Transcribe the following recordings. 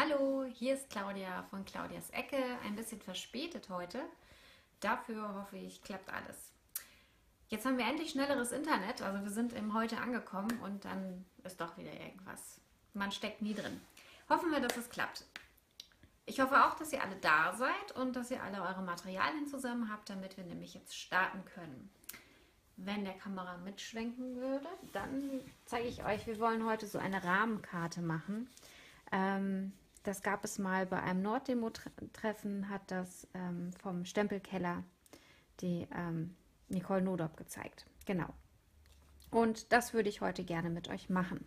Hallo, hier ist Claudia von Claudias Ecke, ein bisschen verspätet heute. Dafür hoffe ich, klappt alles. Jetzt haben wir endlich schnelleres Internet, also wir sind im Heute angekommen und dann ist doch wieder irgendwas. Man steckt nie drin. Hoffen wir, dass es klappt. Ich hoffe auch, dass ihr alle da seid und dass ihr alle eure Materialien zusammen habt, damit wir nämlich jetzt starten können. Wenn der Kamera mitschwenken würde, dann zeige ich euch, wir wollen heute so eine Rahmenkarte machen. Das gab es mal bei einem Norddemo-Treffen, hat das vom Stempelkeller die Nicole Nodorp gezeigt. Genau. Und das würde ich heute gerne mit euch machen.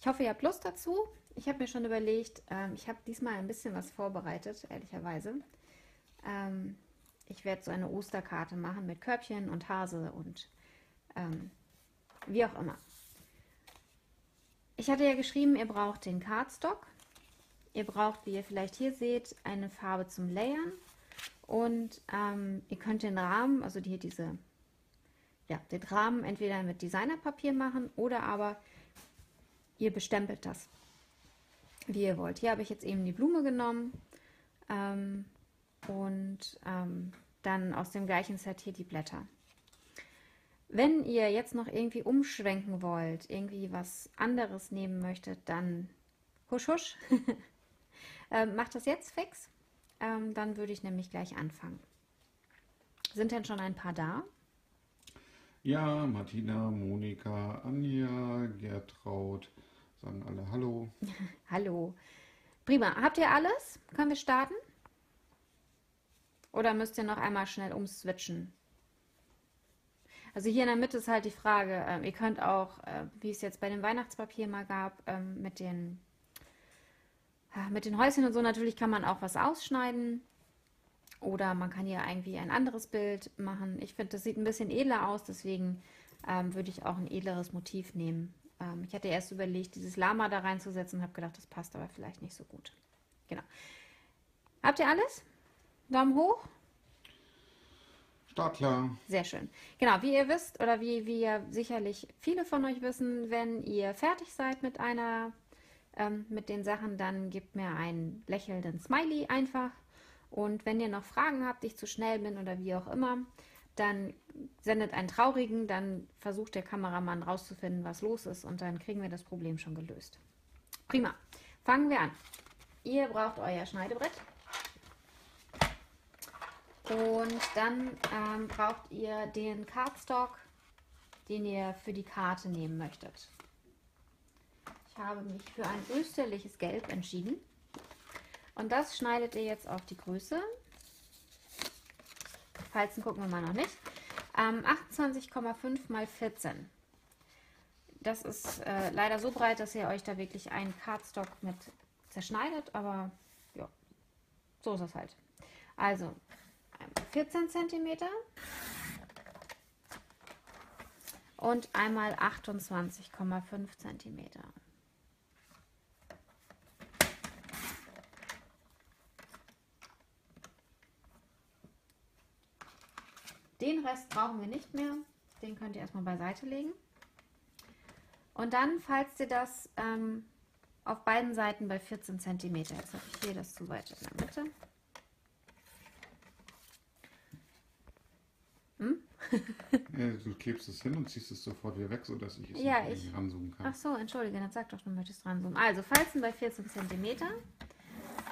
Ich hoffe, ihr habt Lust dazu. Ich habe mir schon überlegt, ich habe diesmal ein bisschen was vorbereitet, ehrlicherweise. Ich werde so eine Osterkarte machen mit Körbchen und Hase und wie auch immer. Ich hatte ja geschrieben, ihr braucht den Cardstock, ihr braucht, wie ihr vielleicht hier seht, eine Farbe zum Layern und ihr könnt den Rahmen, also hier den Rahmen entweder mit Designerpapier machen oder aber ihr bestempelt das, wie ihr wollt. Hier habe ich jetzt eben die Blume genommen und dann aus dem gleichen Set hier die Blätter. Wenn ihr jetzt noch irgendwie umschwenken wollt, irgendwie was anderes nehmen möchtet, dann husch husch, macht das jetzt fix, dann würde ich nämlich gleich anfangen. Sind denn schon ein paar da? Ja, Martina, Monika, Anja, Gertraud, sagen alle Hallo. Hallo. Prima, habt ihr alles? Können wir starten? Oder müsst ihr noch einmal schnell umswitchen? Also hier in der Mitte ist halt die Frage, ihr könnt auch, wie es jetzt bei dem Weihnachtspapier mal gab, mit den Häuschen und so, natürlich kann man auch was ausschneiden oder man kann hier irgendwie ein anderes Bild machen. Ich finde, das sieht ein bisschen edler aus, deswegen würde ich auch ein edleres Motiv nehmen. Ich hatte erst überlegt, dieses Lama da reinzusetzen und habe gedacht, das passt aber vielleicht nicht so gut. Genau. Habt ihr alles? Daumen hoch? Klar. Sehr schön. Genau, wie ihr wisst oder wie ja sicherlich viele von euch wissen, wenn ihr fertig seid mit den Sachen, dann gebt mir einen lächelnden Smiley einfach. Und wenn ihr noch Fragen habt, ich zu schnell bin oder wie auch immer, dann sendet einen traurigen, dann versucht der Kameramann rauszufinden, was los ist und dann kriegen wir das Problem schon gelöst. Prima. Fangen wir an. Ihr braucht euer Schneidebrett. Und dann braucht ihr den Cardstock, den ihr für die Karte nehmen möchtet. Ich habe mich für ein österliches Gelb entschieden. Und das schneidet ihr jetzt auf die Größe. Falzen gucken wir mal noch nicht. 28,5 x 14. Das ist leider so breit, dass ihr euch da wirklich einen Cardstock mit zerschneidet. Aber ja, so ist das halt. Also 14 cm und einmal 28,5 cm. Den Rest brauchen wir nicht mehr, den könnt ihr erstmal beiseite legen. Und dann falzt ihr das auf beiden Seiten bei 14 cm. Jetzt habe ich hier das zu weit in der Mitte. Ja, du klebst es hin und ziehst es sofort wieder weg, sodass ich es nicht ranzoomen kann. Ach so, entschuldige, dann sag doch, du möchtest ranzoomen. Also Falzen bei 14 cm.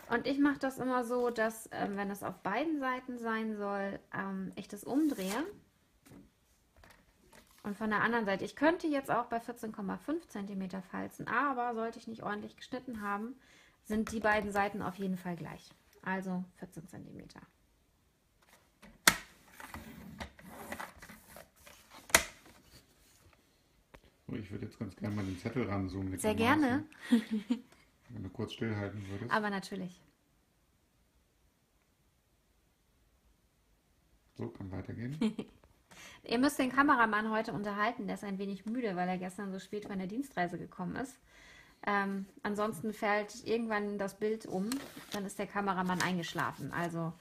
Und ich mache das immer so, dass, wenn das auf beiden Seiten sein soll, ich das umdrehe. Und von der anderen Seite, ich könnte jetzt auch bei 14,5 cm falzen, aber sollte ich nicht ordentlich geschnitten haben, sind die beiden Seiten auf jeden Fall gleich. Also 14 cm. Ich würde jetzt ganz gerne mal den Zettel ranzoomen. Sehr gerne. Wenn du kurz stillhalten würdest. Aber natürlich. So, kann weitergehen. Ihr müsst den Kameramann heute unterhalten. Der ist ein wenig müde, weil er gestern so spät von der Dienstreise gekommen ist. Ansonsten fällt irgendwann das Bild um. Dann ist der Kameramann eingeschlafen. Also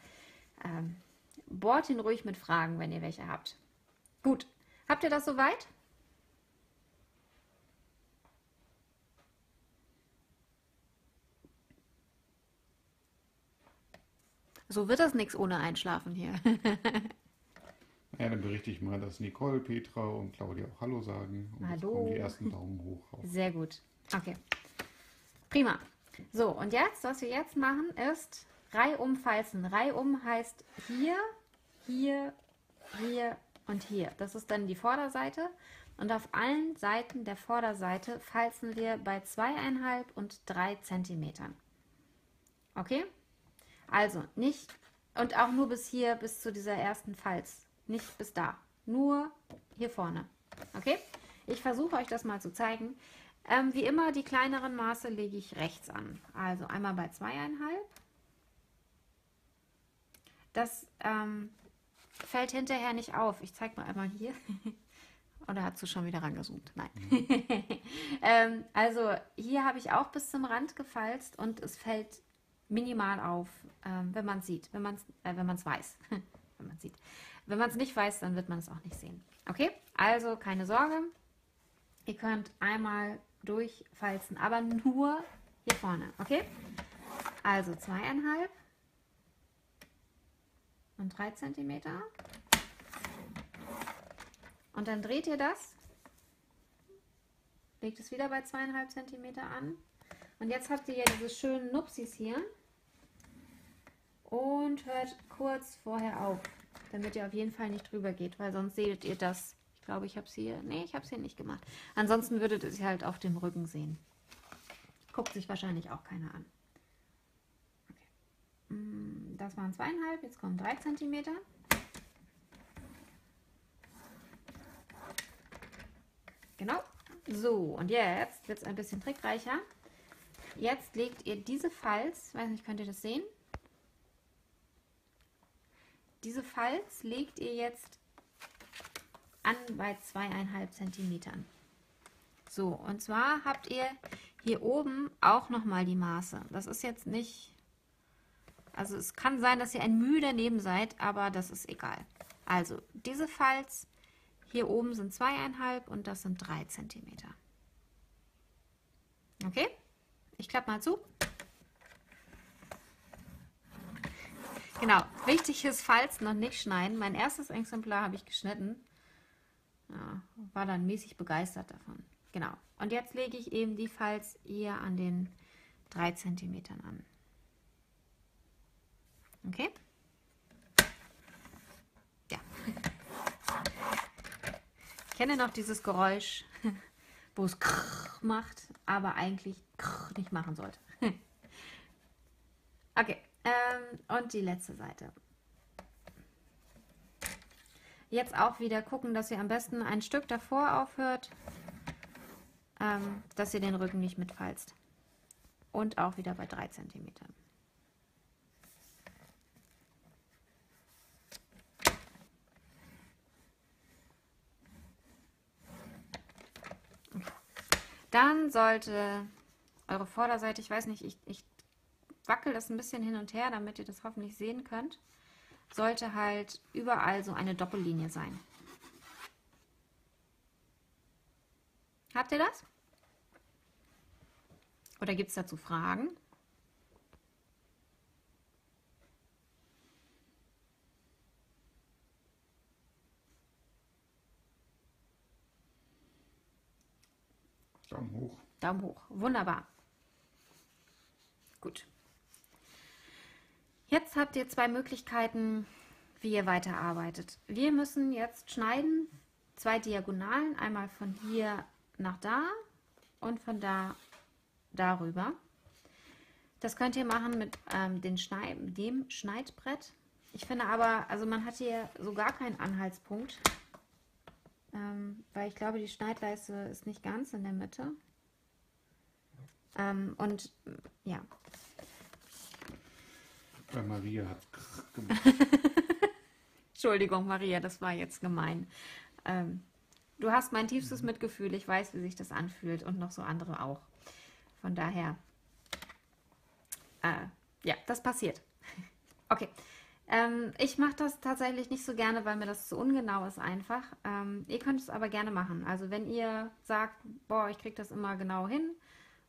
bohrt ihn ruhig mit Fragen, wenn ihr welche habt. Gut. Habt ihr das soweit? So wird das nichts ohne Einschlafen hier. Ja, dann berichte ich mal, dass Nicole, Petra und Claudia auch Hallo sagen. Und Hallo. Jetzt kommen die ersten Daumen hoch. Auf. Sehr gut. Okay. Prima. So, und jetzt, was wir jetzt machen, ist reihum falzen. Reihum heißt hier, hier, hier und hier. Das ist dann die Vorderseite. Und auf allen Seiten der Vorderseite falzen wir bei 2,5 und 3 Zentimetern. Okay? Also nicht, und auch nur bis hier, bis zu dieser ersten Falz. Nicht bis da. Nur hier vorne. Okay? Ich versuche euch das mal zu zeigen. Wie immer, die kleineren Maße lege ich rechts an. Also einmal bei 2,5. Das fällt hinterher nicht auf. Ich zeige mal einmal hier. Oder hast du schon wieder rangezoomt? Nein. Also hier habe ich auch bis zum Rand gefalzt und es fällt minimal auf, wenn man es sieht, wenn man es weiß. Wenn man es sieht. Wenn man es nicht weiß, dann wird man es auch nicht sehen. Okay, also keine Sorge. Ihr könnt einmal durchfalzen, aber nur hier vorne. Okay, also 2,5 und 3 cm. Und dann dreht ihr das, legt es wieder bei 2,5 cm an. Und jetzt habt ihr ja diese schönen Nupsis hier und hört kurz vorher auf, damit ihr auf jeden Fall nicht drüber geht, weil sonst seht ihr das. Ich glaube, ich habe es hier, nee, ich habe es hier nicht gemacht. Ansonsten würdet ihr es halt auf dem Rücken sehen. Guckt sich wahrscheinlich auch keiner an. Okay. Das waren 2,5, jetzt kommen 3 cm. Genau. So, und jetzt wird es ein bisschen trickreicher. Jetzt legt ihr diese Falz, weiß nicht, könnt ihr das sehen? Diese Falz legt ihr jetzt an bei 2,5 Zentimetern. So, und zwar habt ihr hier oben auch nochmal die Maße. Das ist jetzt nicht, also es kann sein, dass ihr ein Mühe daneben seid, aber das ist egal. Also, diese Falz hier oben sind 2,5 und das sind 3 Zentimeter. Okay? Ich klappe mal zu. Genau, wichtig ist falzen und nicht schneiden. Mein erstes Exemplar habe ich geschnitten. Ja, war dann mäßig begeistert davon. Genau. Und jetzt lege ich eben die Falz hier an den 3 Zentimetern an. Okay? Ja. Ich kenne noch dieses Geräusch, wo es krrr macht, aber eigentlich krrr nicht machen sollte. Okay, und die letzte Seite. Jetzt auch wieder gucken, dass ihr am besten ein Stück davor aufhört, dass ihr den Rücken nicht mitfalzt. Und auch wieder bei 3 cm. Dann sollte eure Vorderseite, ich weiß nicht, ich wackel das ein bisschen hin und her, damit ihr das hoffentlich sehen könnt, sollte halt überall so eine Doppellinie sein. Habt ihr das? Oder gibt es dazu Fragen? Daumen hoch. Daumen hoch. Wunderbar. Gut. Jetzt habt ihr zwei Möglichkeiten, wie ihr weiterarbeitet. Wir müssen jetzt schneiden 2 Diagonalen, einmal von hier nach da und von da darüber. Das könnt ihr machen mit dem Schneidbrett. Ich finde aber, also man hat hier so gar keinen Anhaltspunkt. Weil ich glaube, die Schneidleiste ist nicht ganz in der Mitte. Und ja. Bei Maria hat es gemacht. Entschuldigung, Maria, das war jetzt gemein. Du hast mein tiefstes Mitgefühl. Ich weiß, wie sich das anfühlt und noch so andere auch. Von daher, ja, das passiert. Okay. Ich mache das tatsächlich nicht so gerne, weil mir das zu ungenau ist einfach. Ihr könnt es aber gerne machen. Also wenn ihr sagt, boah, ich kriege das immer genau hin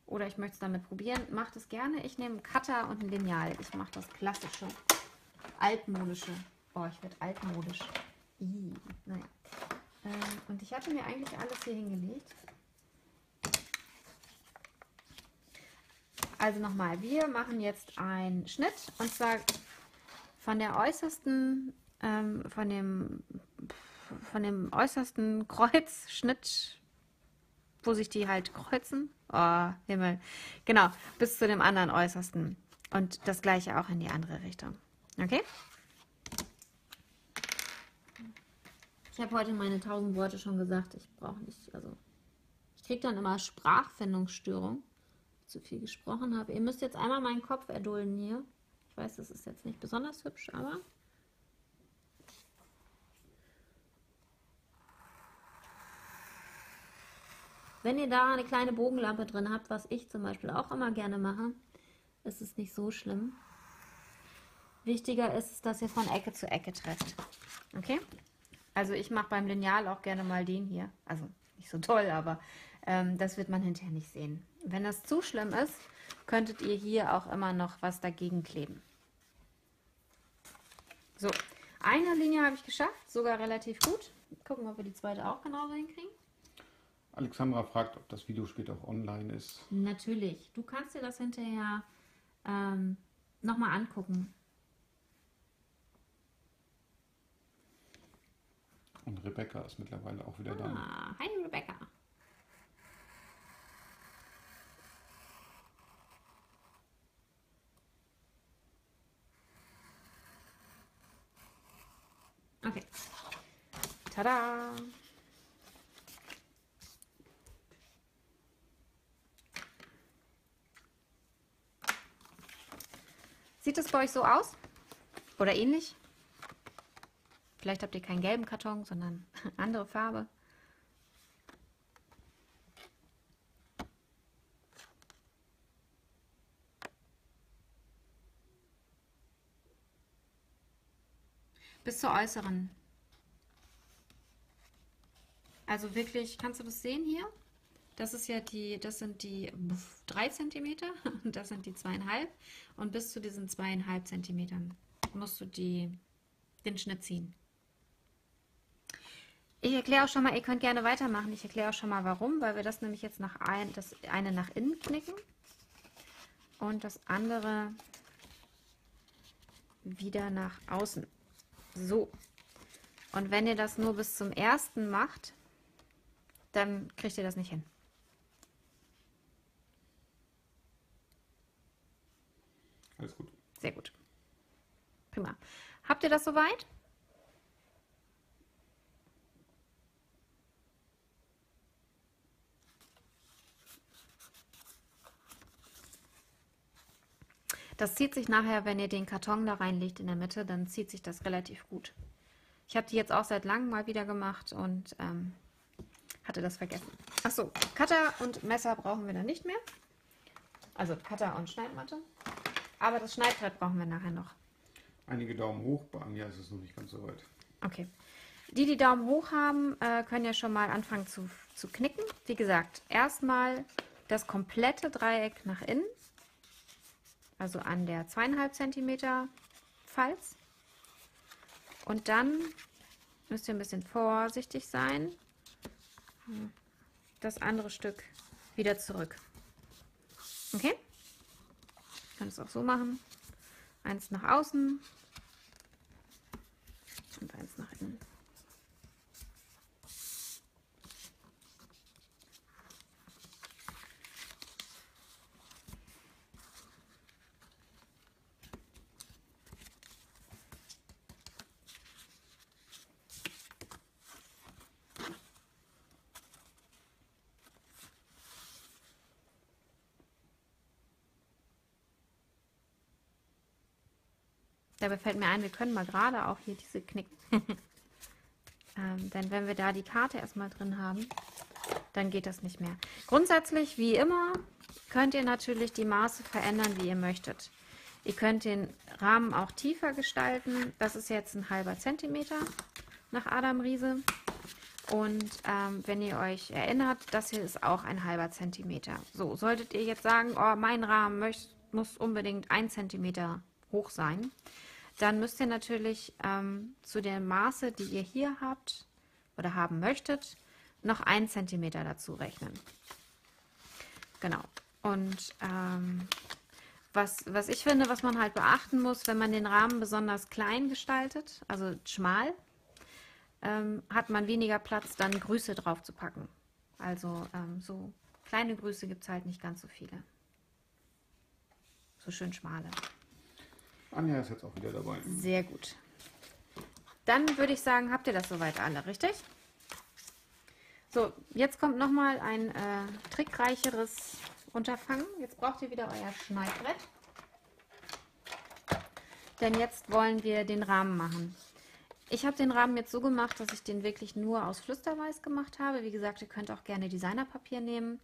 oder ich möchte es damit probieren, macht es gerne. Ich nehme einen Cutter und ein Lineal. Ich mache das klassische altmodische. Oh, ich werde altmodisch. Ii, naja. Und ich hatte mir eigentlich alles hier hingelegt. Also nochmal, wir machen jetzt einen Schnitt, und zwar von der äußersten, von dem äußersten Kreuzschnitt, wo sich die halt kreuzen, oh Himmel, genau, bis zu dem anderen äußersten und das gleiche auch in die andere Richtung, okay? Ich habe heute meine 1000 Worte schon gesagt, ich brauche nicht, also ich kriege dann immer Sprachfindungsstörung. Zu viel gesprochen habe. Ihr müsst jetzt einmal meinen Kopf erdulden hier. Ich weiß, das ist jetzt nicht besonders hübsch, aber wenn ihr da eine kleine Bogenlampe drin habt, was ich zum Beispiel auch immer gerne mache, ist es nicht so schlimm. Wichtiger ist, dass ihr von Ecke zu Ecke trefft. Okay? Also ich mache beim Lineal auch gerne mal den hier. Also nicht so toll, aber das wird man hinterher nicht sehen. Wenn das zu schlimm ist, könntet ihr hier auch immer noch was dagegen kleben. So, eine Linie habe ich geschafft, sogar relativ gut. Gucken, ob wir die zweite auch genauso hinkriegen. Alexandra fragt, ob das Video später auch online ist. Natürlich, du kannst dir das hinterher nochmal angucken. Und Rebecca ist mittlerweile auch wieder da. Hi Rebecca. Okay. Tada! Sieht das bei euch so aus? Oder ähnlich? Vielleicht habt ihr keinen gelben Karton, sondern andere Farbe. Bis zur äußeren. Also wirklich, kannst du das sehen hier? Das ist ja die, das sind die 3 cm und das sind die 2,5. Und bis zu diesen 2,5 cm musst du den Schnitt ziehen. Ich erkläre auch schon mal, ihr könnt gerne weitermachen. Ich erkläre auch schon mal warum, weil wir das nämlich jetzt das eine nach innen knicken und das andere wieder nach außen. So, und wenn ihr das nur bis zum ersten macht, dann kriegt ihr das nicht hin. Alles gut. Sehr gut. Prima. Habt ihr das soweit? Das zieht sich nachher, wenn ihr den Karton da reinlegt in der Mitte, dann zieht sich das relativ gut. Ich habe die jetzt auch seit langem mal wieder gemacht und hatte das vergessen. Achso, Cutter und Messer brauchen wir dann nicht mehr. Also Cutter und Schneidmatte. Aber das Schneidbrett brauchen wir nachher noch. Einige Daumen hoch, bei Anja ist es noch nicht ganz so weit. Okay. Die Daumen hoch haben, können ja schon mal anfangen zu knicken. Wie gesagt, erstmal das komplette Dreieck nach innen. Also an der 2,5 cm Falz. Und dann müsst ihr ein bisschen vorsichtig sein. Das andere Stück wieder zurück. Okay? Ich kann es auch so machen. Eins nach außen und eins nach innen. Dabei fällt mir ein, wir können mal gerade auch hier diese knicken. Denn wenn wir da die Karte erstmal drin haben, dann geht das nicht mehr. Grundsätzlich, wie immer, könnt ihr natürlich die Maße verändern, wie ihr möchtet. Ihr könnt den Rahmen auch tiefer gestalten. Das ist jetzt 0,5 cm nach Adam Riese. Und wenn ihr euch erinnert, das hier ist auch 0,5 cm. So, solltet ihr jetzt sagen, oh, mein Rahmen muss unbedingt 1 cm hoch sein, Dann müsst ihr natürlich zu dem Maße, die ihr hier habt oder haben möchtet, noch 1 Zentimeter dazu rechnen. Genau. Und was ich finde, was man halt beachten muss, wenn man den Rahmen besonders klein gestaltet, also schmal, hat man weniger Platz, dann Grüße drauf zu packen. Also so kleine Grüße gibt es halt nicht ganz so viele. So schön schmale. Anja ist jetzt auch wieder dabei. Sehr gut. Dann würde ich sagen, habt ihr das soweit alle, richtig? So, jetzt kommt nochmal ein trickreicheres Unterfangen. Jetzt braucht ihr wieder euer Schneidbrett. Denn jetzt wollen wir den Rahmen machen. Ich habe den Rahmen jetzt so gemacht, dass ich den wirklich nur aus Flüsterweiß gemacht habe. Wie gesagt, ihr könnt auch gerne Designerpapier nehmen.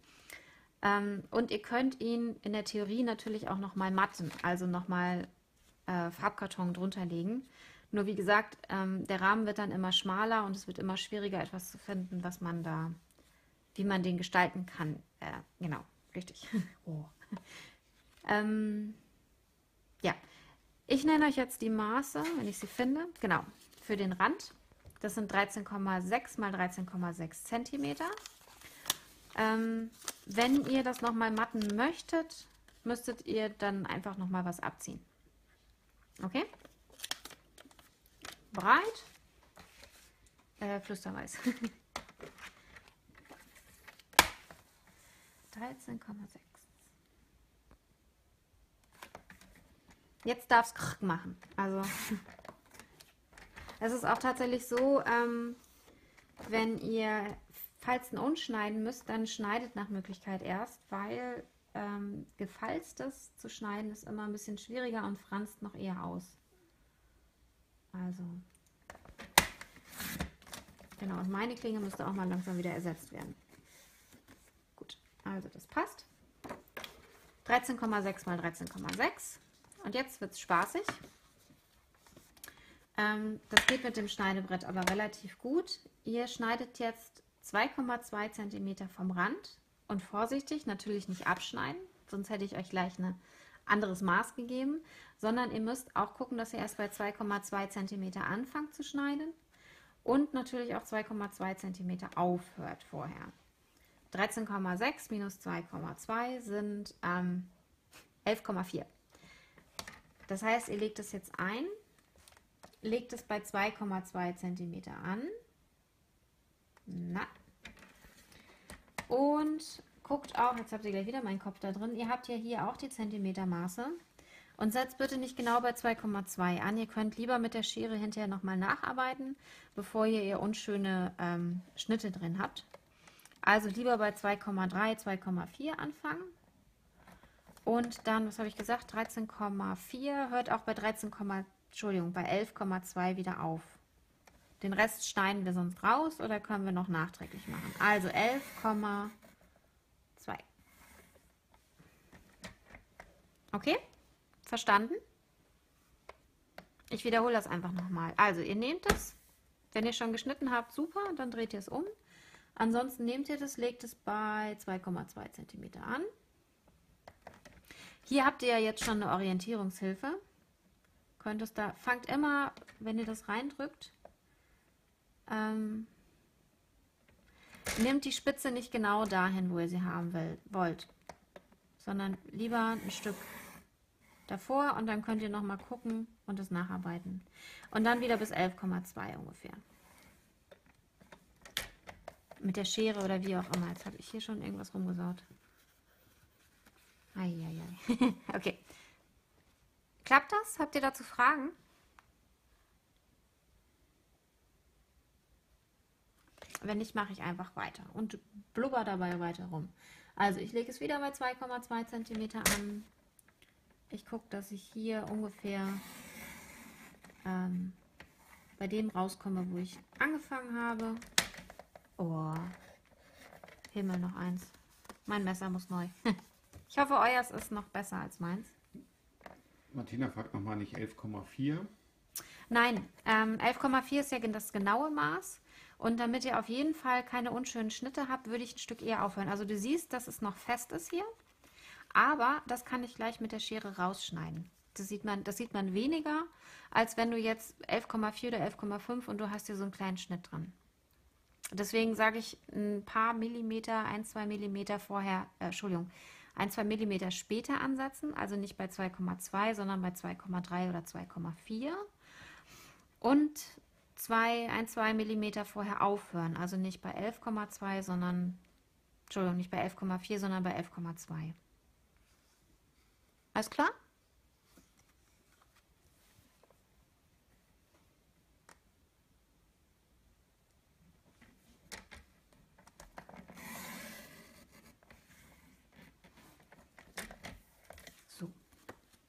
Und ihr könnt ihn in der Theorie natürlich auch nochmal matten, also nochmal Farbkarton drunter legen. Nur wie gesagt, der Rahmen wird dann immer schmaler und es wird immer schwieriger, etwas zu finden, was man da, wie man den gestalten kann. Genau, richtig. Oh. Ja, ich nenne euch jetzt die Maße, wenn ich sie finde. Genau, für den Rand. Das sind 13,6 mal 13,6 Zentimeter. Wenn ihr das nochmal matten möchtet, müsstet ihr dann einfach nochmal was abziehen. Okay? Breit. Flüsterweiß. 13,6. Jetzt darf es krrk machen. Also, es ist auch tatsächlich so, wenn ihr Falzen unschneiden müsst, dann schneidet nach Möglichkeit erst, weil gefalztes zu schneiden ist immer ein bisschen schwieriger und franzt noch eher aus. Also, genau, und meine Klinge müsste auch mal langsam wieder ersetzt werden. Gut, also das passt. 13,6 mal 13,6. Und jetzt wird es spaßig. Das geht mit dem Schneidebrett aber relativ gut. Ihr schneidet jetzt 2,2 cm vom Rand und vorsichtig, natürlich nicht abschneiden, sonst hätte ich euch gleich ein anderes Maß gegeben, sondern ihr müsst auch gucken, dass ihr erst bei 2,2 cm anfangt zu schneiden und natürlich auch 2,2 cm aufhört vorher. 13,6 minus 2,2 sind 11,4. Das heißt, ihr legt es jetzt ein, legt es bei 2,2 cm an. Na. Und guckt auch, jetzt habt ihr gleich wieder meinen Kopf da drin, ihr habt ja hier auch die Zentimetermaße und setzt bitte nicht genau bei 2,2 an. Ihr könnt lieber mit der Schere hinterher nochmal nacharbeiten, bevor ihr unschöne Schnitte drin habt. Also lieber bei 2,3, 2,4 anfangen und dann, was habe ich gesagt, 13,4, hört auch bei 11,2 wieder auf. Den Rest schneiden wir sonst raus oder können wir noch nachträglich machen. Also 11,2. Okay? Verstanden? Ich wiederhole das einfach nochmal. Also ihr nehmt es, wenn ihr schon geschnitten habt, super, dann dreht ihr es um. Ansonsten nehmt ihr das, legt es bei 2,2 cm an. Hier habt ihr ja jetzt schon eine Orientierungshilfe. Könnt es da, fangt immer, wenn ihr das reindrückt, nehmt die Spitze nicht genau dahin, wo ihr sie haben wollt, sondern lieber ein Stück davor und dann könnt ihr nochmal gucken und es nacharbeiten. Und dann wieder bis 11,2 ungefähr. Mit der Schere oder wie auch immer. Jetzt habe ich hier schon irgendwas rumgesaut. Eieiei. Okay. Klappt das? Habt ihr dazu Fragen? Wenn nicht, mache ich einfach weiter und blubber dabei weiter rum. Also ich lege es wieder bei 2,2 cm an. Ich gucke, dass ich hier ungefähr bei dem rauskomme, wo ich angefangen habe. Oh, Himmel, noch eins. Mein Messer muss neu. Ich hoffe, euers ist noch besser als meins. Martina fragt nochmal, nicht 11,4? Nein, 11,4 ist ja das genaue Maß. Und damit ihr auf jeden Fall keine unschönen Schnitte habt, würde ich ein Stück eher aufhören. Also du siehst, dass es noch fest ist hier, aber das kann ich gleich mit der Schere rausschneiden. Das sieht man weniger, als wenn du jetzt 11,4 oder 11,5 und du hast hier so einen kleinen Schnitt drin. Deswegen sage ich, ein paar Millimeter, 1-2 Millimeter vorher, Entschuldigung, 1-2 Millimeter später ansetzen, also nicht bei 2,2, sondern bei 2,3 oder 2,4 und 1-2 Millimeter vorher aufhören, also nicht bei 11,2, sondern, Entschuldigung, nicht bei 11,4, sondern bei 11,2. Alles klar?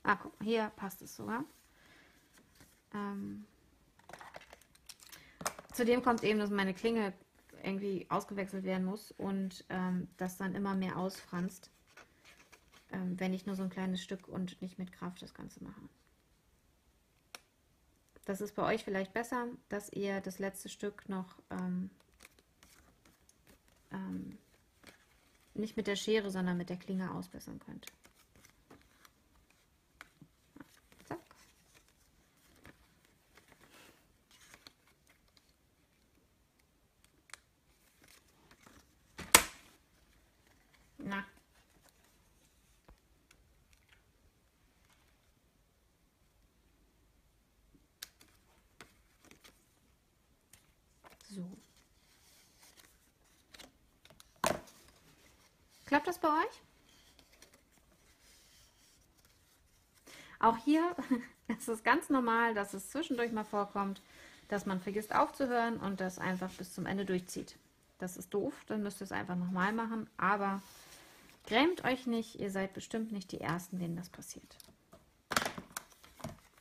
Ah, guck, hier passt es sogar. Zudem kommt eben, dass meine Klinge irgendwie ausgewechselt werden muss und das dann immer mehr ausfranst, wenn ich nur so ein kleines Stück und nicht mit Kraft das Ganze mache. Das ist bei euch vielleicht besser, dass ihr das letzte Stück noch nicht mit der Schere, sondern mit der Klinge ausbessern könnt. Klappt das bei euch? Auch hier ist es ganz normal, dass es zwischendurch mal vorkommt, dass man vergisst aufzuhören und das einfach bis zum Ende durchzieht. Das ist doof, dann müsst ihr es einfach nochmal machen, aber grämt euch nicht, ihr seid bestimmt nicht die Ersten, denen das passiert.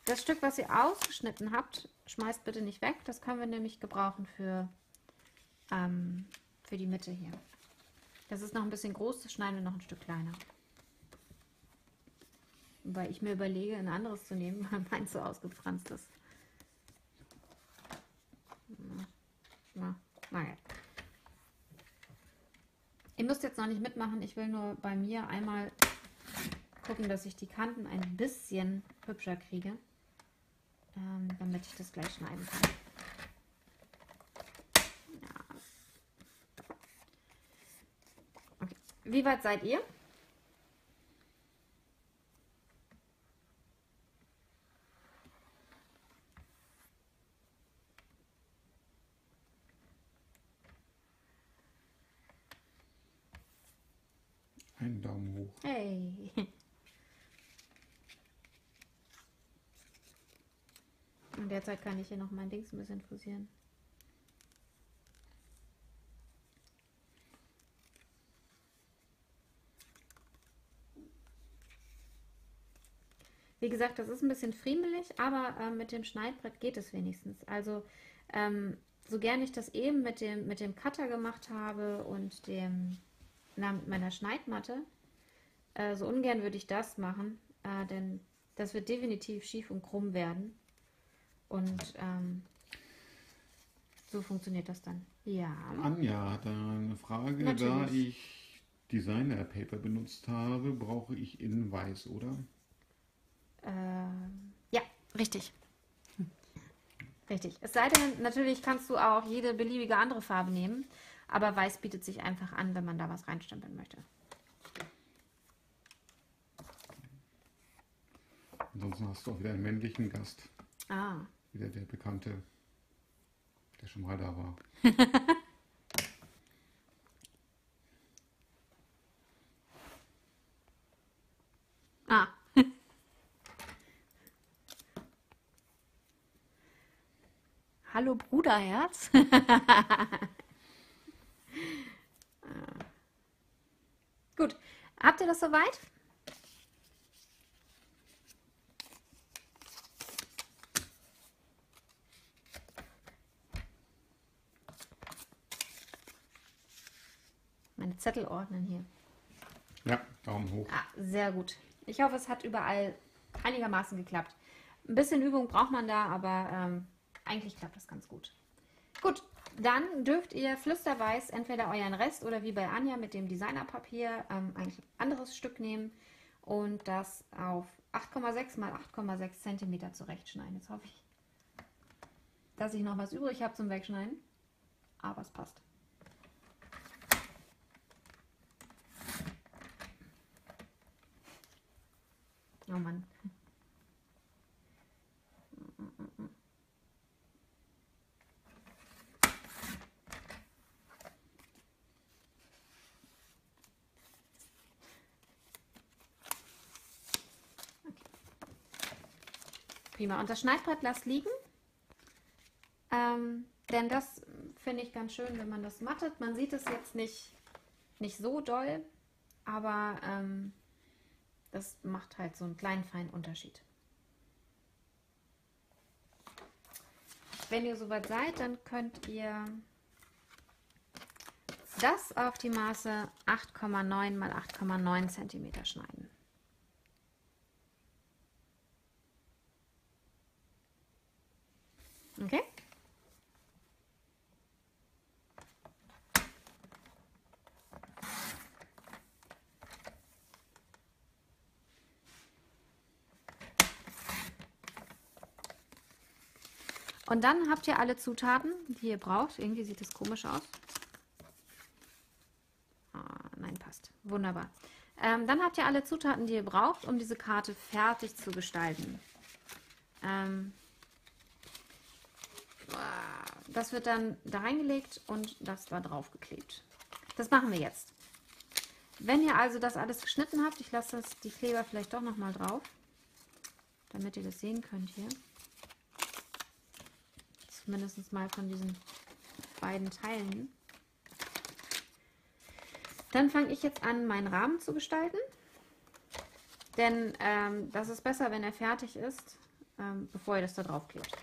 Das Stück, was ihr ausgeschnitten habt, schmeißt bitte nicht weg, das können wir nämlich gebrauchen für die Mitte hier. Das ist noch ein bisschen groß, das schneiden wir noch ein Stück kleiner. Weil ich mir überlege, ein anderes zu nehmen, weil meins so ausgefranst ist. Na ja. Ihr müsst jetzt noch nicht mitmachen, ich will nur bei mir einmal gucken, dass ich die Kanten ein bisschen hübscher kriege, damit ich das gleich schneiden kann. Wie weit seid ihr? Ein Daumen hoch. Hey! Und derzeit kann ich hier noch mein Dings ein bisschen frisieren. Wie gesagt, das ist ein bisschen friemelig, aber mit dem Schneidbrett geht es wenigstens. Also so gerne ich das eben mit dem Cutter gemacht habe und mit meiner Schneidmatte, so ungern würde ich das machen, denn das wird definitiv schief und krumm werden. Und so funktioniert das dann. Ja. Anja hat da eine Frage. Natürlich. Da ich Designer-Paper benutzt habe, brauche ich innen weiß, oder? Ja, richtig. Richtig. Es sei denn, natürlich kannst du auch jede beliebige andere Farbe nehmen, aber weiß bietet sich einfach an, wenn man da was reinstempeln möchte. Ansonsten hast du auch wieder einen männlichen Gast. Ah. Wieder der Bekannte, der schon mal da war. Ah. Hallo Bruderherz. Gut, habt ihr das soweit? Meine Zettel ordnen hier. Ja, Daumen hoch. Ah, sehr gut. Ich hoffe, es hat überall einigermaßen geklappt. Ein bisschen Übung braucht man da, aber... eigentlich klappt das ganz gut. Gut, dann dürft ihr flüsterweise entweder euren Rest oder wie bei Anja mit dem Designerpapier ein anderes Stück nehmen und das auf 8,6 mal 8,6 cm zurechtschneiden. Jetzt hoffe ich, dass ich noch was übrig habe zum Wegschneiden, aber es passt. Oh Mann. Prima. Und das Schneidbrett lasst liegen, denn das finde ich ganz schön, wenn man das mattet. Man sieht es jetzt nicht so doll, aber das macht halt so einen kleinen, feinen Unterschied. Wenn ihr soweit seid, dann könnt ihr das auf die Maße 8,9 mal 8,9 cm schneiden. Okay. Und dann habt ihr alle Zutaten, die ihr braucht. Irgendwie sieht das komisch aus. Ah, nein, passt. Wunderbar. Dann habt ihr alle Zutaten, die ihr braucht, um diese Karte fertig zu gestalten. Das wird dann da reingelegt und das da drauf geklebt. Das machen wir jetzt. Wenn ihr also das alles geschnitten habt, ich lasse die Kleber vielleicht doch nochmal drauf, damit ihr das sehen könnt hier. Zumindest mal von diesen beiden Teilen. Dann fange ich jetzt an, meinen Rahmen zu gestalten. Denn das ist besser, wenn er fertig ist, bevor ihr das da drauf klebt.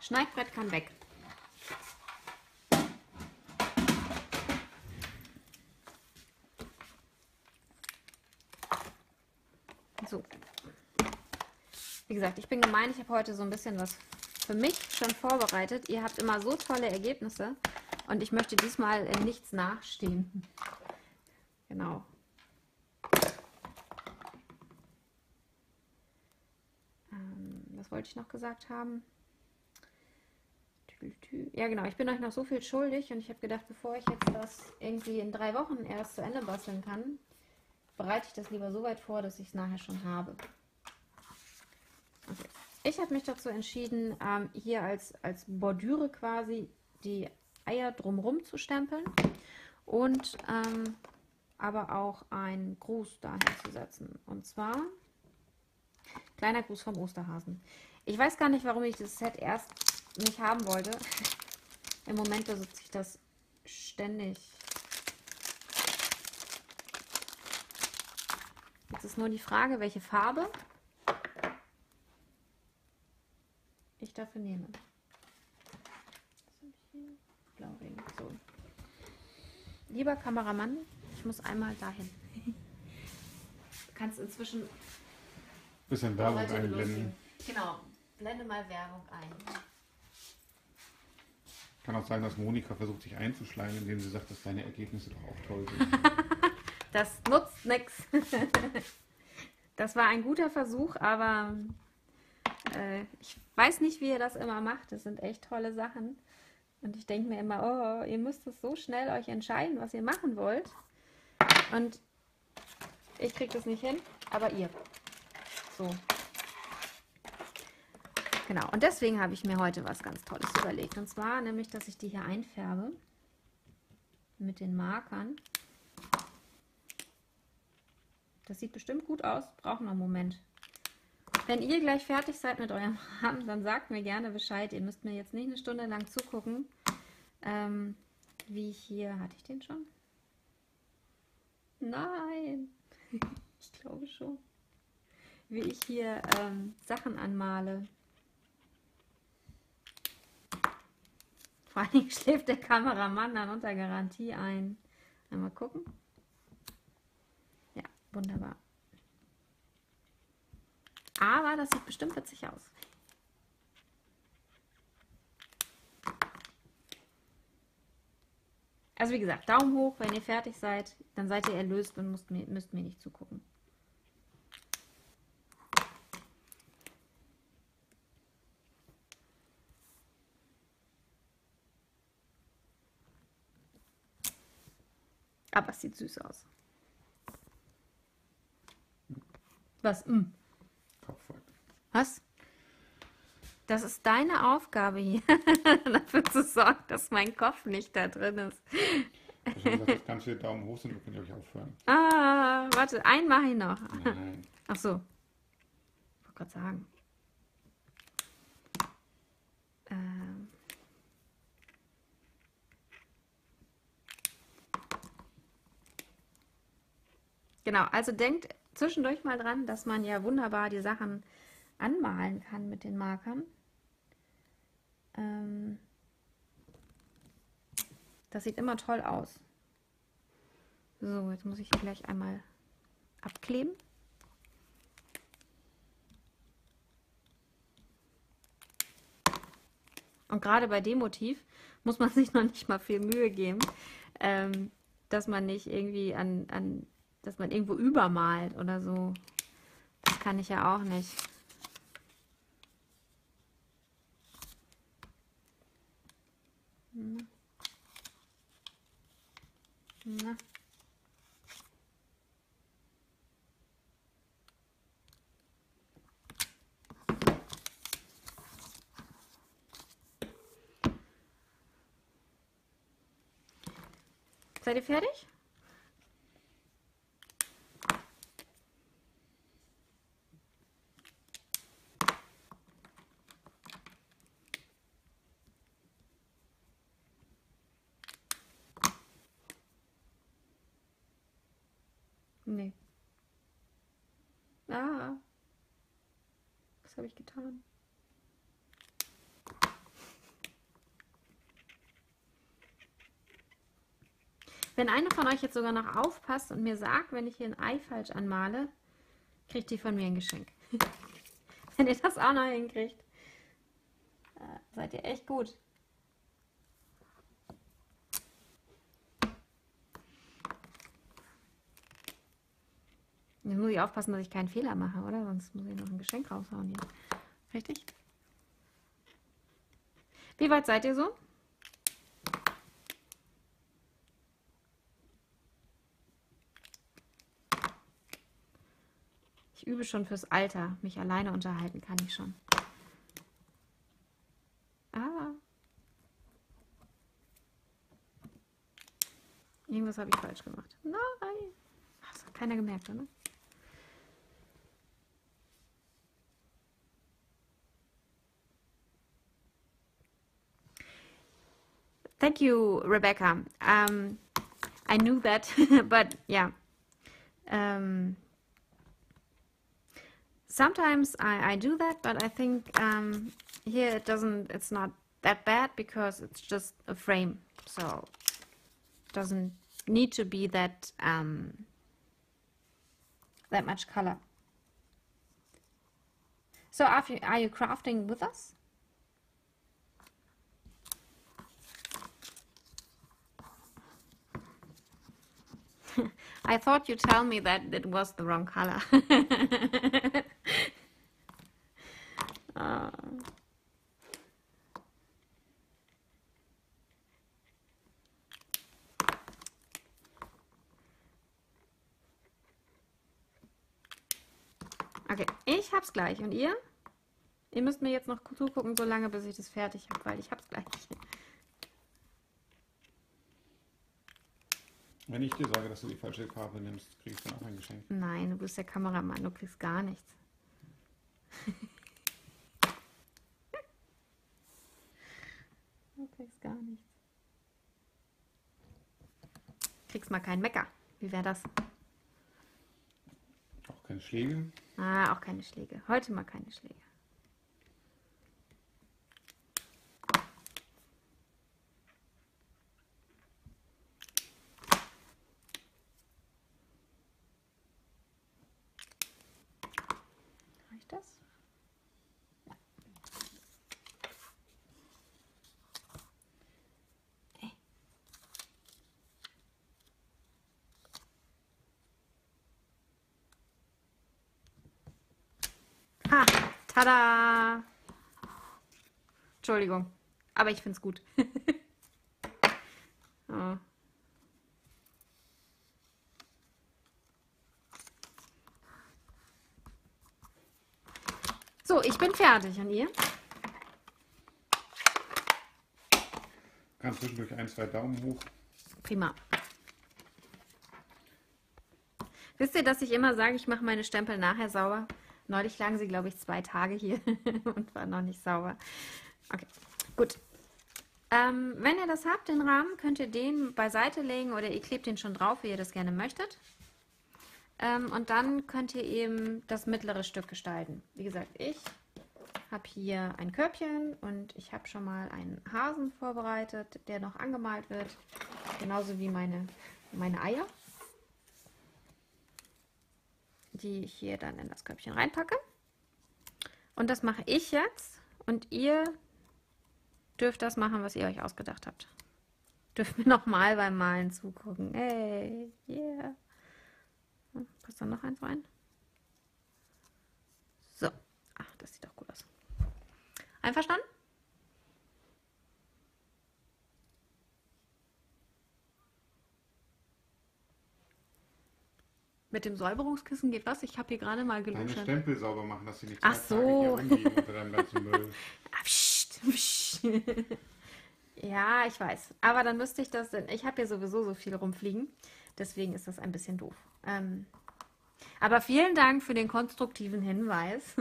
Schneidbrett kann weg. So. Wie gesagt, ich bin gemein, ich habe heute so ein bisschen was für mich schon vorbereitet. Ihr habt immer so tolle Ergebnisse und ich möchte diesmal in nichts nachstehen. Genau. Was wollte ich noch gesagt haben? Ja genau, ich bin euch noch so viel schuldig und ich habe gedacht, bevor ich jetzt das irgendwie in 3 Wochen erst zu Ende basteln kann, bereite ich das lieber so weit vor, dass ich es nachher schon habe. Okay. Ich habe mich dazu entschieden, hier als Bordüre quasi die Eier drumherum zu stempeln und aber auch einen Gruß dahin zu setzen. Und zwar kleiner Gruß vom Osterhasen. Ich weiß gar nicht, warum ich das Set erst nicht haben wollte. Im Moment besitze ich das ständig. Jetzt ist nur die Frage, welche Farbe ich dafür nehme. So. Lieber Kameramann, ich muss einmal dahin. Du kannst inzwischen ein bisschen Werbung einblenden. Genau, blende mal Werbung ein. Kann auch sein, dass Monika versucht, sich einzuschleimen, indem sie sagt, dass deine Ergebnisse doch auch toll sind. Das nutzt nichts. Das war ein guter Versuch, aber ich weiß nicht, wie ihr das immer macht. Das sind echt tolle Sachen. Und ich denke mir immer, oh, ihr müsst es so schnell euch entscheiden, was ihr machen wollt. Und ich kriege das nicht hin, aber ihr. So. Genau, und deswegen habe ich mir heute was ganz Tolles überlegt. Und zwar nämlich, dass ich die hier einfärbe mit den Markern. Das sieht bestimmt gut aus, brauchen wir einen Moment. Wenn ihr gleich fertig seid mit eurem Rahmen, dann sagt mir gerne Bescheid. Ihr müsst mir jetzt nicht eine Stunde lang zugucken, wie ich hier... Hatte ich den schon? Nein! Ich glaube schon. Wie ich hier Sachen anmale. Vor allem schläft der Kameramann dann unter Garantie ein. Einmal gucken. Ja, wunderbar. Aber das sieht bestimmt witzig aus. Also wie gesagt, Daumen hoch, wenn ihr fertig seid. Dann seid ihr erlöst und müsst mir nicht zugucken. Aber es sieht süß aus. Was? Was? Das ist deine Aufgabe hier, dafür zu sorgen, dass mein Kopf nicht da drin ist. Ich habe gesagt, ganz viele Daumen hoch sind, wir können euch aufhören. Ah, warte, einen mache ich noch. Nein. Ach so. Ich wollte gerade sagen. Genau, also denkt zwischendurch mal dran, dass man ja wunderbar die Sachen anmalen kann mit den Markern. Das sieht immer toll aus. So, jetzt muss ich hier gleich einmal abkleben. Und gerade bei dem Motiv muss man sich noch nicht mal viel Mühe geben, dass man nicht irgendwie dass man irgendwo übermalt oder so. Das kann ich ja auch nicht. Na. Seid ihr fertig? Nee. Ah. Was habe ich getan? Wenn eine von euch jetzt sogar noch aufpasst und mir sagt, wenn ich hier ein Ei falsch anmale, kriegt die von mir ein Geschenk. Wenn ihr das auch noch hinkriegt, seid ihr echt gut. Jetzt muss ich aufpassen, dass ich keinen Fehler mache, oder? Sonst muss ich noch ein Geschenk raushauen hier. Richtig? Wie weit seid ihr so? Ich übe schon fürs Alter. Mich alleine unterhalten kann ich schon. Ah. Irgendwas habe ich falsch gemacht. Nein. Das hat keiner gemerkt, oder? Thank you, Rebecca. I knew that, but yeah. Sometimes I do that, but I think here it doesn't. It's not that bad because it's just a frame, so it doesn't need to be that that much color. So are you crafting with us? I thought you'd tell me that it was the wrong color. Okay, ich hab's gleich. Und ihr? Ihr müsst mir jetzt noch zugucken, so lange, bis ich das fertig habe, weil ich hab's gleich. Wenn ich dir sage, dass du die falsche Farbe nimmst, kriegst du dann auch ein Geschenk. Nein, du bist der Kameramann, du kriegst gar nichts. Du kriegst gar nichts. Kriegst mal keinen Mecker. Wie wäre das? Auch keine Schläge. Ah, auch keine Schläge. Heute mal keine Schläge. Ha, tada! Entschuldigung, aber ich finde es gut. Oh. So, ich bin fertig. Und ihr? Kannst zwischendurch ein, zwei Daumen hoch. Prima. Wisst ihr, dass ich immer sage, ich mache meine Stempel nachher sauber? Neulich lagen sie, glaube ich, 2 Tage hier und waren noch nicht sauber. Okay, gut. Wenn ihr das habt, den Rahmen, könnt ihr den beiseite legen oder ihr klebt den schon drauf, wie ihr das gerne möchtet. Und dann könnt ihr eben das mittlere Stück gestalten. Wie gesagt, ich habe hier ein Körbchen und ich habe schon mal einen Hasen vorbereitet, der noch angemalt wird. Genauso wie meine Eier, die ich hier dann in das Körbchen reinpacke. Und das mache ich jetzt und ihr dürft das machen, was ihr euch ausgedacht habt. Dürft mir nochmal beim Malen zugucken. Hey, yeah. Passt dann noch eins rein? So. Ach, das sieht doch gut aus. Einverstanden? Mit dem Säuberungskissen geht was? Ich habe hier gerade mal gelutscht. Meine Stempel sauber machen, dass sie nicht so. Ja, ich weiß. Aber dann müsste ich das, denn ich habe hier sowieso so viel rumfliegen. Deswegen ist das ein bisschen doof. Aber vielen Dank für den konstruktiven Hinweis.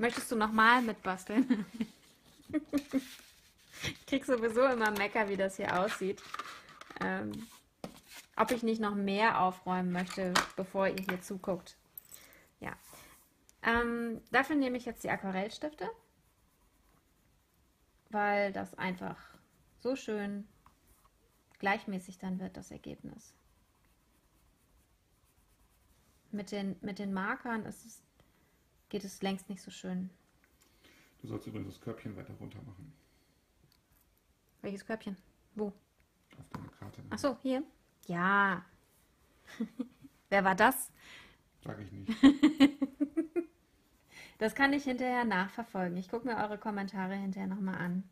Möchtest du nochmal mitbasteln? Ich krieg sowieso immer Mecker, wie das hier aussieht. Ob ich nicht noch mehr aufräumen möchte, bevor ihr hier zuguckt. Ja. Dafür nehme ich jetzt die Aquarellstifte, weil das einfach so schön gleichmäßig dann wird, das Ergebnis. Mit den Markern geht es längst nicht so schön. Du sollst übrigens das Körbchen weiter runter machen. Welches Körbchen? Wo? Auf deiner Karte. Ach so, hier. Ja. Wer war das? Sag ich nicht. Das kann ich hinterher nachverfolgen. Ich gucke mir eure Kommentare hinterher nochmal an.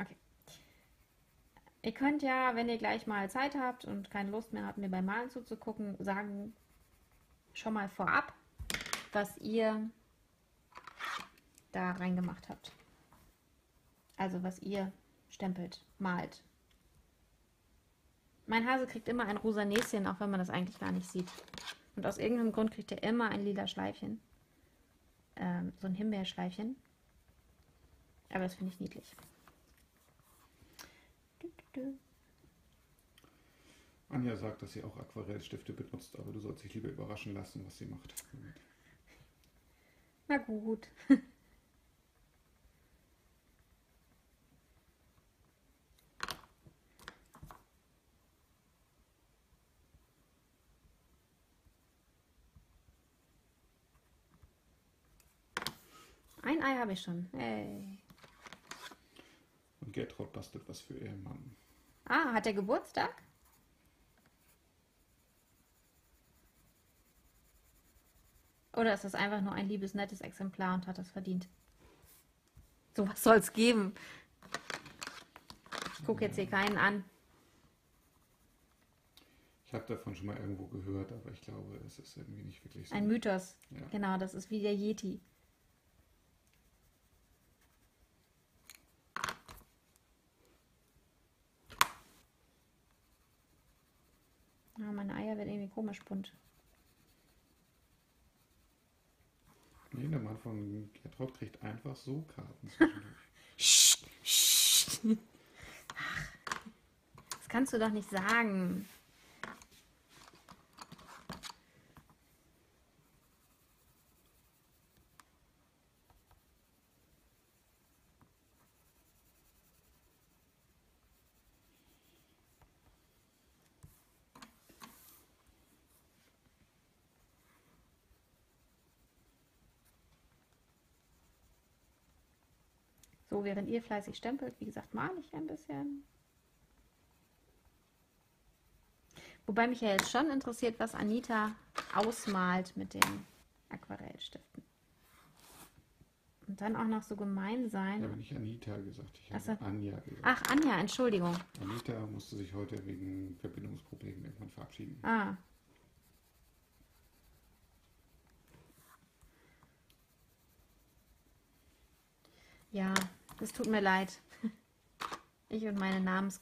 Okay. Ihr könnt ja, wenn ihr gleich mal Zeit habt und keine Lust mehr habt, mir beim Malen zuzugucken, sagen schon mal vorab, was ihr da reingemacht habt. Also was ihr stempelt, malt. Mein Hase kriegt immer ein rosa Näschen, auch wenn man das eigentlich gar nicht sieht. Und aus irgendeinem Grund kriegt er immer ein lila Schleifchen. So ein Himbeerschleifchen. Aber das finde ich niedlich. Anja sagt, dass sie auch Aquarellstifte benutzt, aber du sollst dich lieber überraschen lassen, was sie macht. Na gut. Ein Ei habe ich schon. Hey. Und Gertrud bastelt was für ihren Mann. Ah, hat er Geburtstag? Oder ist das einfach nur ein liebes, nettes Exemplar und hat das verdient? So was soll es geben. Ich gucke jetzt hier keinen an. Ich habe davon schon mal irgendwo gehört, aber ich glaube, es ist irgendwie nicht wirklich so. Ein Mythos. Ja. Genau, das ist wie der Yeti. Meine Eier werden irgendwie komisch bunt. Nee, der Mann von Gertrud kriegt einfach so Karten. Ach, das kannst du doch nicht sagen. So, während ihr fleißig stempelt, wie gesagt, male ich ein bisschen. Wobei mich ja jetzt schon interessiert, was Anita ausmalt mit den Aquarellstiften. Und dann auch noch so gemein sein. Da habe ich Anita gesagt. Ich habe Anja gesagt. Ach, Anja, Entschuldigung. Anita musste sich heute wegen Verbindungsproblemen irgendwann verabschieden. Ah. Ja, das tut mir leid. Ich und meine Namens...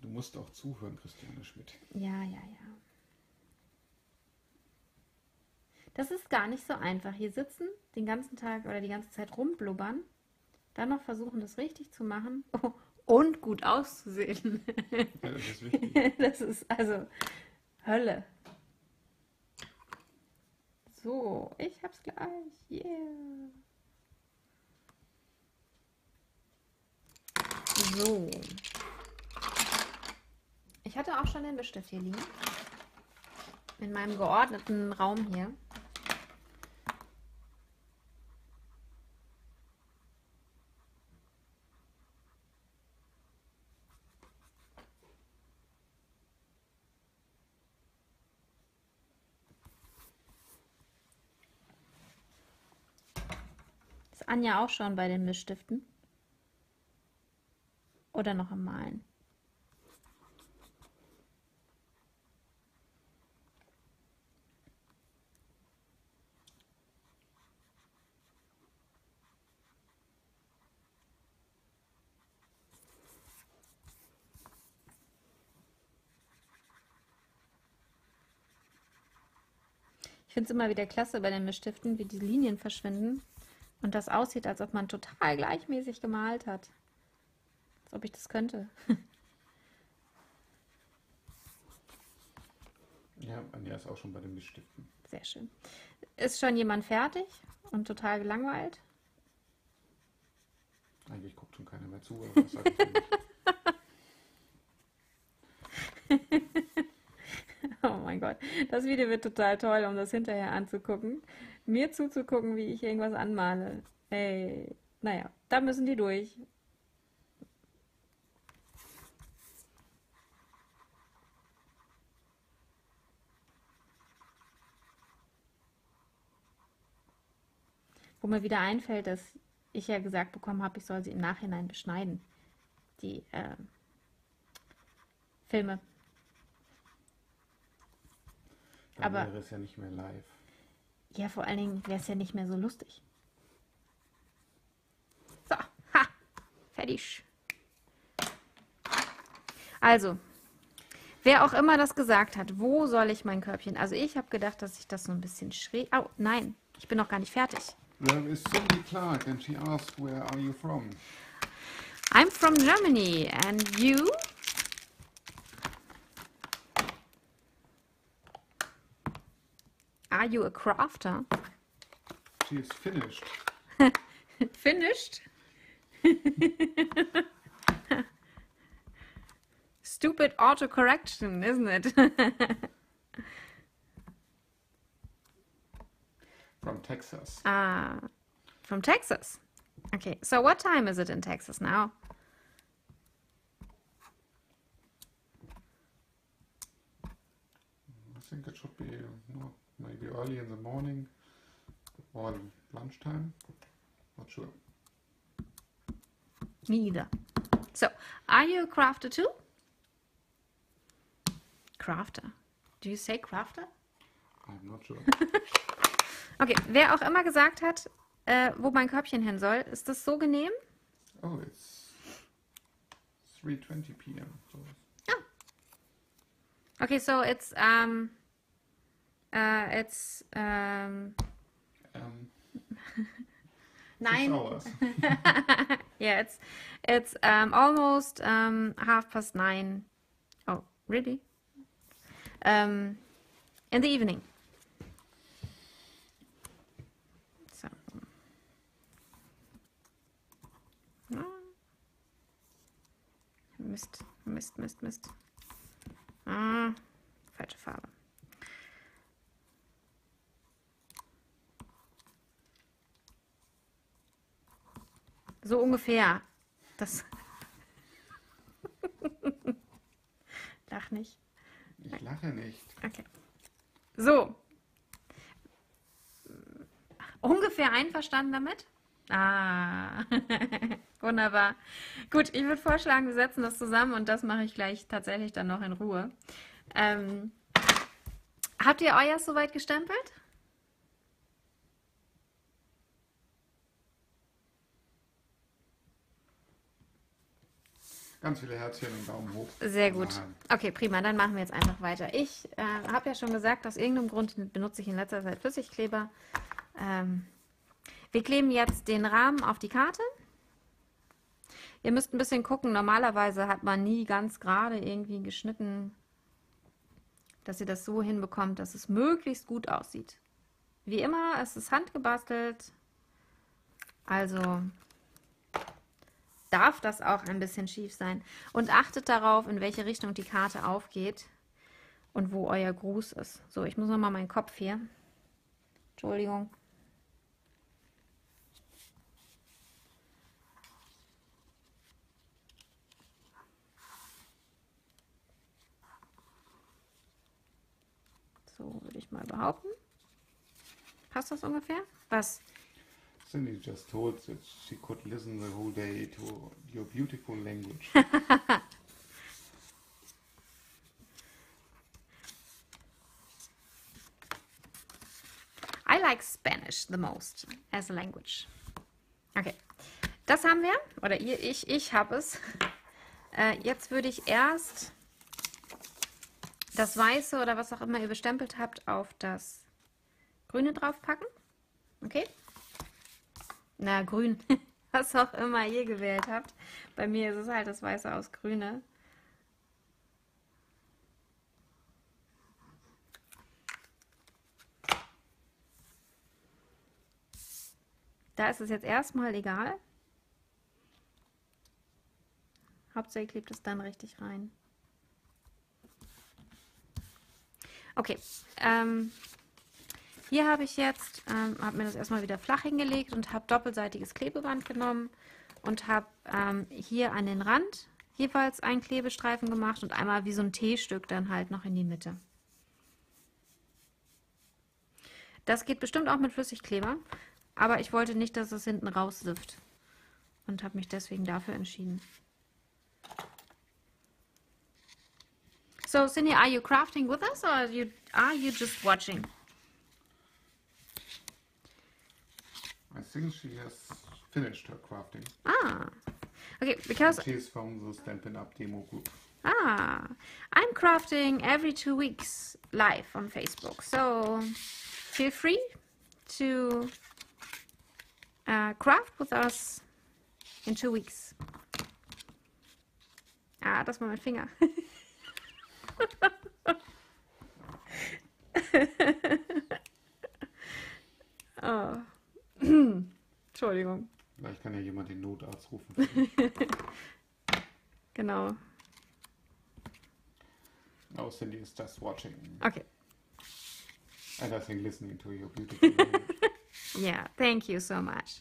Du musst auch zuhören, Christiane Schmidt. Ja, ja, ja. Das ist gar nicht so einfach. Hier sitzen, den ganzen Tag oder die ganze Zeit rumblubbern, dann noch versuchen, das richtig zu machen und gut auszusehen. Ja, das ist wichtig. Das ist also Hölle. So, ich hab's gleich. Yeah. So. Ich hatte auch schon den Bleistift hier liegen. In meinem geordneten Raum hier. Ist Anja auch schon bei den Mischstiften? Oder noch am Malen? Ich finde es immer wieder klasse bei den Mischstiften, wie die Linien verschwinden und das aussieht, als ob man total gleichmäßig gemalt hat. Als ob ich das könnte. Ja, Anja ist auch schon bei den Mischstiften. Sehr schön. Ist schon jemand fertig und total gelangweilt? Eigentlich guckt schon keiner mehr zu, aber das sage ich nicht. Oh mein Gott, das Video wird total toll, um das hinterher anzugucken. Mir zuzugucken, wie ich irgendwas anmale. Ey, naja, da müssen die durch. Wo mir wieder einfällt, dass ich ja gesagt bekommen habe, ich soll sie im Nachhinein beschneiden. Die Filme. Aber wäre es ja nicht mehr live. Ja, vor allen Dingen wäre es ja nicht mehr so lustig. So, ha, fertig. Also, wer auch immer das gesagt hat, wo soll ich mein Körbchen? Also ich habe gedacht, dass ich das so ein bisschen schräg... Oh, nein, ich bin noch gar nicht fertig. There is Cindy Clark and she asks, where are you from? I'm from Germany and you... Are you a crafter? She is finished. Finished? Stupid autocorrection, isn't it? From Texas. Ah, from Texas. Okay, so what time is it in Texas now? I think it should be no. Maybe early in the morning or lunchtime. Not sure. Neither. So, are you a crafter too? Crafter. Do you say crafter? I'm not sure. Okay, wer auch immer gesagt hat, wo mein Körbchen hin soll, ist das so genehm? Oh, it's 3:20 p.m. So. Oh. Okay, so it's... Nine. 6 hours. Yeah, it's almost 9:30. Oh, really? In the evening. So. Mist. Ah, falsche Farbe. So ungefähr. Das. Lach nicht. Ich lache nicht. Okay. So. Ungefähr einverstanden damit? Ah, wunderbar. Gut, ich würde vorschlagen, wir setzen das zusammen und das mache ich gleich tatsächlich dann noch in Ruhe. Habt ihr euer soweit gestempelt? Ganz viele Herzchen und Daumen hoch. Sehr gut. Okay, prima. Dann machen wir jetzt einfach weiter. Ich habe ja schon gesagt, aus irgendeinem Grund benutze ich in letzter Zeit Flüssigkleber. Wir kleben jetzt den Rahmen auf die Karte. Ihr müsst ein bisschen gucken. Normalerweise hat man nie ganz gerade irgendwie geschnitten, dass ihr das so hinbekommt, dass es möglichst gut aussieht. Wie immer, es ist handgebastelt. Also darf das auch ein bisschen schief sein. Und achtet darauf, in welche Richtung die Karte aufgeht und wo euer Gruß ist. So, ich muss nochmal meinen Kopf hier. Entschuldigung. So würde ich mal behaupten. Passt das ungefähr? Was? Cindy just told that she could listen the whole day to your beautiful language. I like Spanish the most as a language. Okay, das haben wir. Oder ihr, ich habe es. Jetzt würde ich erst das Weiße oder was auch immer ihr bestempelt habt auf das Grüne draufpacken. Okay? Na, grün, was auch immer ihr gewählt habt. Bei mir ist es halt das Weiße aus Grüne. Da ist es jetzt erstmal egal. Hauptsache, ihr klebt es dann richtig rein. Okay, hier habe ich jetzt, habe mir das erstmal wieder flach hingelegt und habe doppelseitiges Klebeband genommen und habe hier an den Rand jeweils einen Klebestreifen gemacht und einmal wie so ein T-Stück dann halt noch in die Mitte. Das geht bestimmt auch mit Flüssigkleber, aber ich wollte nicht, dass es hinten raussifft und habe mich deswegen dafür entschieden. So, Cindy, are you crafting with us or are you just watching? I think she has finished her crafting. Ah, okay, because she is from the Stampin' Up demo group. Ah, I'm crafting every 2 weeks live on Facebook, so feel free to craft with us in 2 weeks. Ah, das war mein Finger. Oh. Entschuldigung. Vielleicht kann ja jemand den Notarzt rufen. Genau. No, Cindy is just watching. Okay. And I think listening to your beautiful language. Yeah, thank you so much.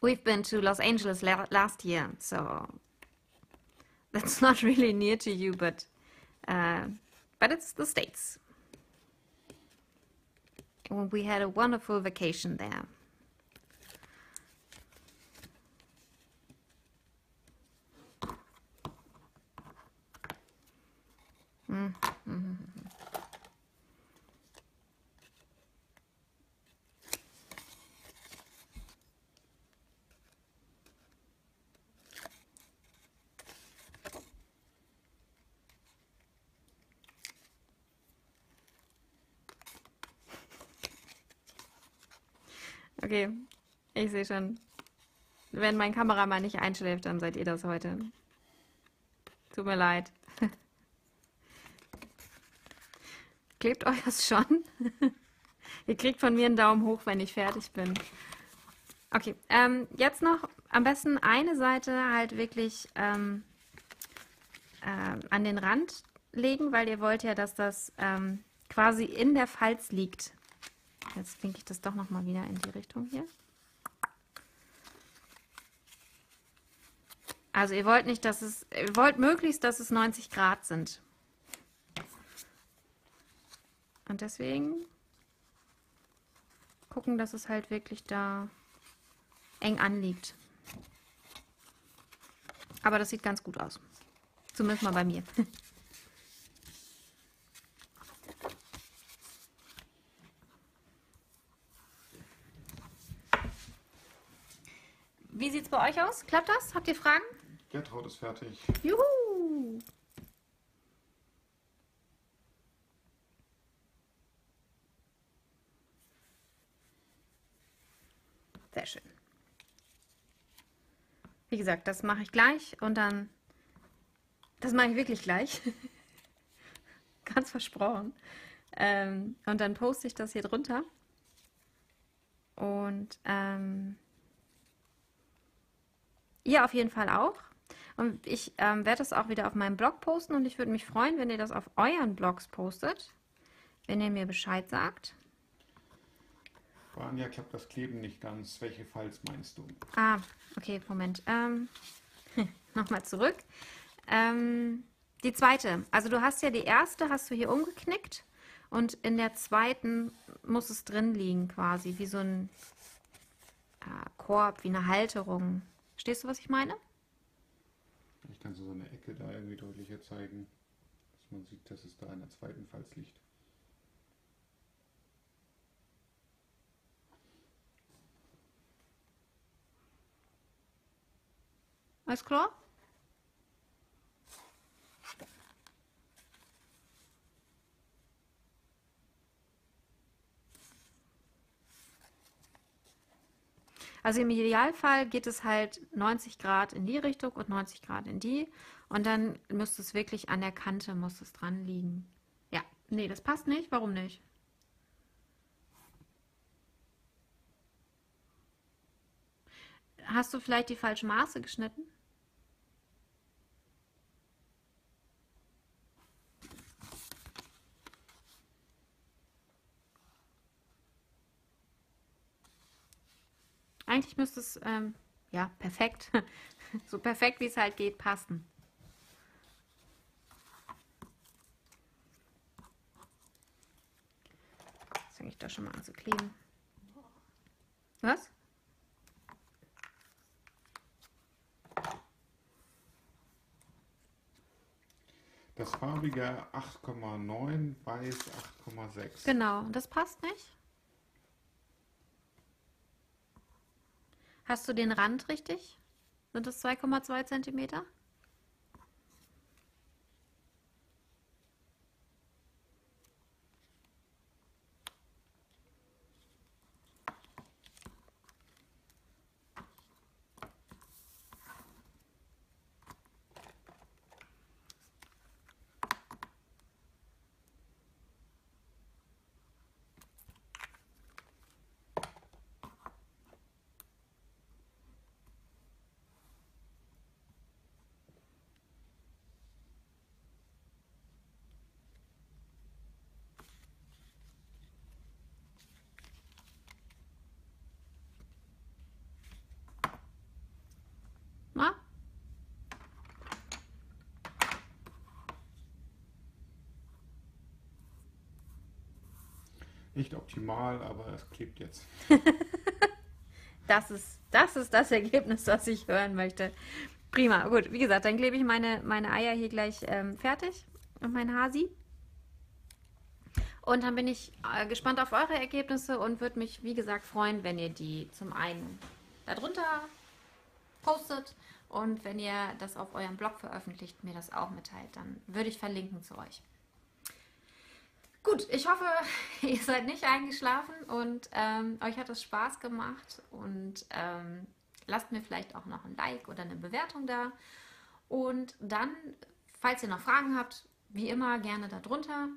We've been to Los Angeles last year, so that's not really near to you, but it's the States. And we had a wonderful vacation there. Mm-hmm. Okay, ich sehe schon. Wenn mein Kameramann nicht einschläft, dann seid ihr das heute. Tut mir leid. Klebt euch das schon? Ihr kriegt von mir einen Daumen hoch, wenn ich fertig bin. Okay, jetzt noch am besten eine Seite halt wirklich an den Rand legen, weil ihr wollt ja, dass das quasi in der Falz liegt. Jetzt klinke ich das doch noch mal wieder in die Richtung hier. Also ihr wollt nicht, dass es, ihr wollt möglichst, dass es 90 Grad sind. Und deswegen gucken, dass es halt wirklich da eng anliegt. Aber das sieht ganz gut aus. Zumindest mal bei mir. Wie sieht es bei euch aus? Klappt das? Habt ihr Fragen? Gertraud ist fertig. Juhu! Sehr schön. Wie gesagt, das mache ich gleich und dann... Das mache ich wirklich gleich. Ganz versprochen. Und dann poste ich das hier drunter. Und... Ihr auf jeden Fall auch. Und ich werde das auch wieder auf meinem Blog posten und ich würde mich freuen, wenn ihr das auf euren Blogs postet, wenn ihr mir Bescheid sagt. Bei Anja klappt das Kleben nicht ganz. Welche Falls meinst du? Ah, okay, Moment. Nochmal zurück. Die zweite. Also du hast ja die erste, hast du hier umgeknickt und in der zweiten muss es drin liegen quasi, wie so ein Korb, wie eine Halterung. Verstehst du, was ich meine? Ich kann so eine Ecke da irgendwie deutlicher zeigen, dass man sieht, dass es da in der zweiten Falz liegt. Alles klar? Also im Idealfall geht es halt 90 Grad in die Richtung und 90 Grad in die. Und dann müsste es wirklich an der Kante, muss es dran liegen. Ja, nee, das passt nicht. Warum nicht? Hast du vielleicht die falschen Maße geschnitten? Eigentlich müsste es, ja, perfekt, so perfekt wie es halt geht, passen. Jetzt fange ich da schon mal an zu kleben. Was? Das farbige 8,9, weiß 8,6. Genau, das passt nicht. Hast du den Rand richtig? Sind das 2,2 Zentimeter? Nicht optimal, aber es klebt jetzt. Das ist das Ergebnis, das ich hören möchte. Prima, gut. Wie gesagt, dann klebe ich meine Eier hier gleich fertig und mein Hasi. Und dann bin ich gespannt auf eure Ergebnisse und würde mich, wie gesagt, freuen, wenn ihr die zum einen darunter postet und wenn ihr das auf eurem Blog veröffentlicht, mir das auch mitteilt. Dann würde ich verlinken zu euch. Gut, ich hoffe, ihr seid nicht eingeschlafen und euch hat es Spaß gemacht und lasst mir vielleicht auch noch ein Like oder eine Bewertung da. Und dann, falls ihr noch Fragen habt, wie immer gerne darunter.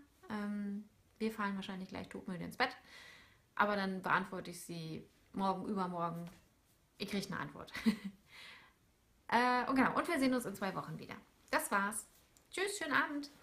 Wir fallen wahrscheinlich gleich todmüde ins Bett, aber dann beantworte ich sie morgen, übermorgen. Ihr kriegt eine Antwort. Und genau, und wir sehen uns in 2 Wochen wieder. Das war's. Tschüss, schönen Abend.